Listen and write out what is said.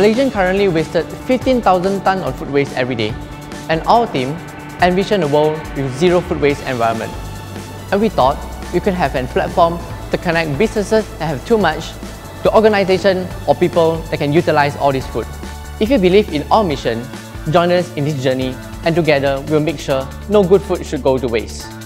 Malaysians currently wasted 15,000 tonnes of food waste every day, and our team envisioned a world with zero food waste environment. And we thought we could have a platform to connect businesses that have too much to organisations or people that can utilise all this food. If you believe in our mission, join us in this journey, and together we'll make sure no good food should go to waste.